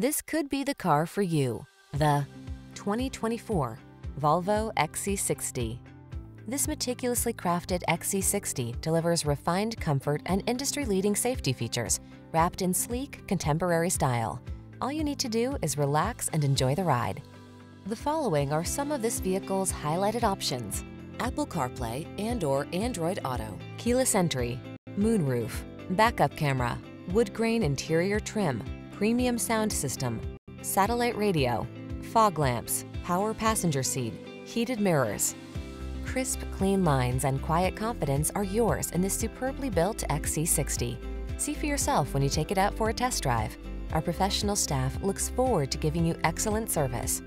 This could be the car for you. The 2024 Volvo XC60. This meticulously crafted XC60 delivers refined comfort and industry-leading safety features, wrapped in sleek, contemporary style. All you need to do is relax and enjoy the ride. The following are some of this vehicle's highlighted options: Apple CarPlay and/or Android Auto, keyless entry, moonroof, backup camera, wood grain interior trim, premium sound system, satellite radio, fog lamps, power passenger seat, heated mirrors. Crisp, clean lines and quiet confidence are yours in this superbly built XC60. See for yourself when you take it out for a test drive. Our professional staff looks forward to giving you excellent service.